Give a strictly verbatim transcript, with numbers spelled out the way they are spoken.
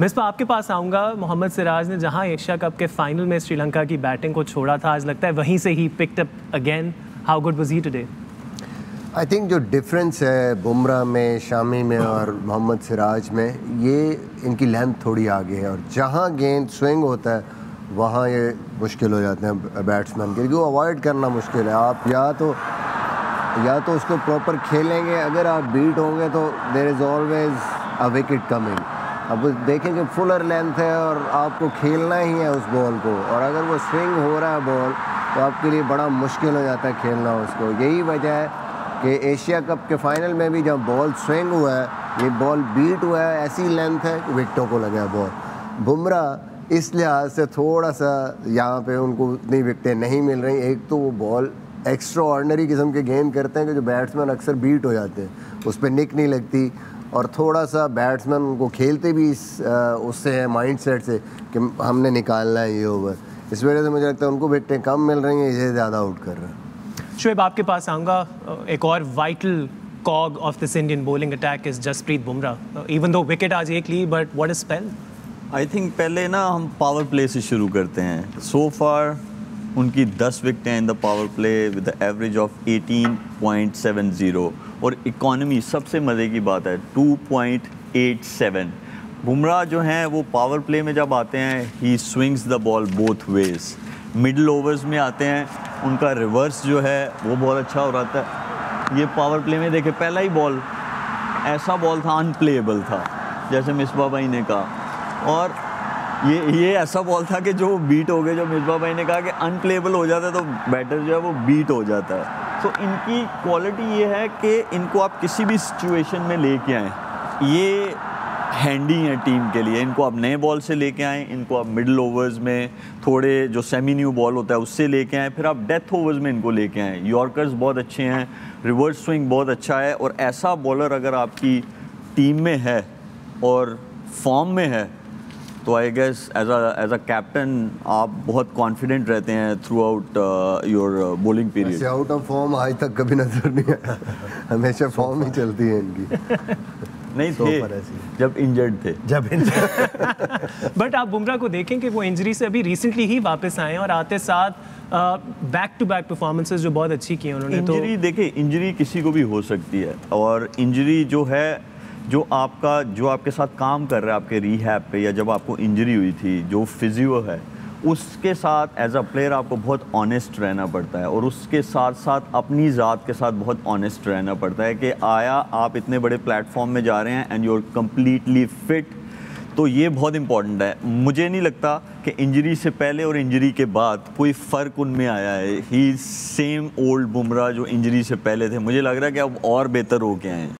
मिसबा, आपके पास आऊँगा। मोहम्मद सिराज ने जहां एशिया कप के फाइनल में श्रीलंका की बैटिंग को छोड़ा था, आज लगता है वहीं से ही picked up again. How good was he today? I think जो डिफरेंस है बुमराह में, शामी में और मोहम्मद सिराज में, ये इनकी लेंथ थोड़ी आगे है और जहाँ गेंद स्विंग होता है वहाँ ये मुश्किल हो जाते हैं बैट्समैन के लिए, क्योंकि अवॉइड करना मुश्किल है। आप या तो या तो उसको प्रॉपर खेलेंगे, अगर आप बीट होंगे तो there is always a wicket coming. अब देखें कि फुलर लेंथ है और आपको खेलना ही है उस बॉल को, और अगर वो स्विंग हो रहा है बॉल तो आपके लिए बड़ा मुश्किल हो जाता है खेलना उसको। यही वजह है कि एशिया कप के फाइनल में भी जब बॉल स्विंग हुआ है, ये बॉल बीट हुआ है, ऐसी लेंथ है कि विकेटों को लगा बॉल। बुमराह इस लिहाज से थोड़ा सा यहाँ पे उनको उतनी विकटें नहीं मिल रही। एक तो वो बॉल एक्स्ट्रा ऑर्डनरी किस्म के गेंद करते हैं कि जो बैट्समैन अक्सर बीट हो जाते हैं, उस पर निक नहीं लगती, और थोड़ा सा बैट्समैन उनको खेलते भी इस उससे है माइंड सेट से कि हमने निकालना है ये ओवर। इस वजह से मुझे लगता है उनको विकटें कम मिल रही हैं, इसे ज़्यादा आउट कर रहा है। शुएब, आपके पास आऊँगा। एक और vital cog of this Indian bowling attack is Jasprit Bumrah. Even दो विकेट आज एक ली, but what a spell. I think पहले ना हम पावर प्ले से शुरू करते हैं। सो फार उनकी दस विकटें in the power play with the average of अठारह पॉइंट सेवन जीरो और इकोनॉमी सबसे मज़े की बात है two point eight seven. Bumrah जो हैं वो पावर प्ले में जब आते हैं, he swings the ball both ways. Middle overs में आते हैं, उनका रिवर्स जो है वो बहुत अच्छा हो रहा था। ये पावर प्ले में देखे, पहला ही बॉल ऐसा बॉल था अनप्लेएबल था, जैसे मिसबा भाई ने कहा, और ये ये ऐसा बॉल था कि जो बीट हो गए, जो मिसबा भाई ने कहा कि अनप्लेएबल हो जाता है तो बैटर जो है वो बीट हो जाता है। तो इनकी क्वालिटी ये है कि इनको आप किसी भी सिचुएशन में लेके आएँ, ये हैंडी है टीम के लिए। इनको आप नए बॉल से लेके आएँ, इनको आप मिडल ओवर्स में थोड़े जो सेमी न्यू बॉल होता है उससे लेके आएँ, फिर आप डेथ ओवर्स में इनको लेके आएँ। यॉर्कर्स बहुत अच्छे हैं, रिवर्स स्विंग बहुत अच्छा है, और ऐसा बॉलर अगर आपकी टीम में है और फॉर्म में है तो I guess as as a captain आप बहुत कॉन्फिडेंट रहते हैं throughout your bowling period. Out of form आज तक कभी नजर नहीं आया, हमेशा फॉर्म ही चलती है इनकी। नहीं थे जब इंजर्ड थे जब इंजर्ड बट आप बुमराह को देखें कि वो इंजरी से अभी रिसेंटली ही वापस आए और आते साथ बैक टू बैक परफॉर्मेंसेस जो बहुत अच्छी की हैं उन्होंने। इंजरी तो... देखे, इंजरी किसी को भी हो सकती है, और इंजरी जो है जो आपका जो आपके साथ काम कर रहा है आपके रिहैब पे, या जब आपको इंजरी हुई थी जो फिजियो है उसके साथ एज अ प्लेयर आपको बहुत ऑनेस्ट रहना पड़ता है, और उसके साथ साथ अपनी ज़ात के साथ बहुत ऑनेस्ट रहना पड़ता है कि आया आप इतने बड़े प्लेटफॉर्म में जा रहे हैं and you are completely fit. तो ये बहुत इंपॉर्टेंट है। मुझे नहीं लगता कि इंजरी से पहले और इंजरी के बाद कोई फ़र्क उनमें आया है। ही सेम ओल्ड बुमराह जो इंजरी से पहले थे, मुझे लग रहा है कि अब और बेहतर हो गए हैं।